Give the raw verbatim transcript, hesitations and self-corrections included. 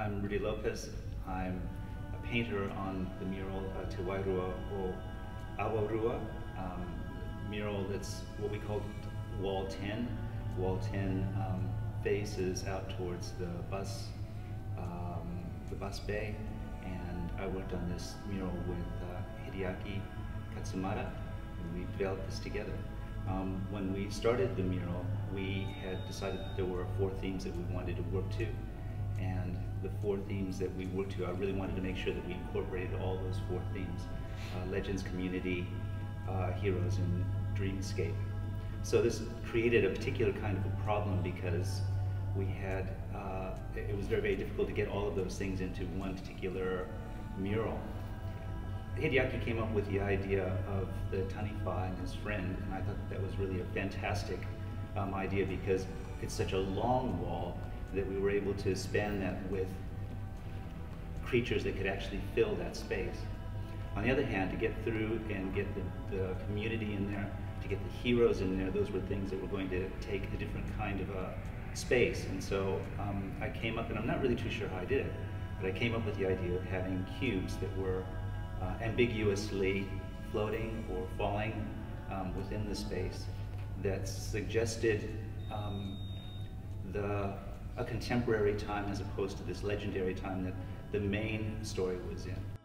I'm Rudy Lopez. I'm a painter on the mural uh, Te Wai Rua or Awa Rua, um, mural that's what we call Wall ten. Wall ten um, faces out towards the bus, um, the bus bay, and I worked on this mural with uh, Hideaki Katsumara, and we developed this together. Um, when we started the mural, we had decided that there were four themes that we wanted to work to, and the four themes that we worked to, I really wanted to make sure that we incorporated all those four themes: uh, legends, community, uh, heroes, and dreamscape. So this created a particular kind of a problem because we had, uh, it was very, very difficult to get all of those things into one particular mural. Hideaki came up with the idea of the Tanifa and his friend, and I thought that, that was really a fantastic um, idea because it's such a long wall that we were able to span that with creatures that could actually fill that space. On the other hand, to get through and get the, the community in there, to get the heroes in there, those were things that were going to take a different kind of a space. And so um, I came up, and I'm not really too sure how I did it, but I came up with the idea of having cubes that were uh, ambiguously floating or falling um, within the space that suggested um, the, a contemporary time as opposed to this legendary time that the main story was in.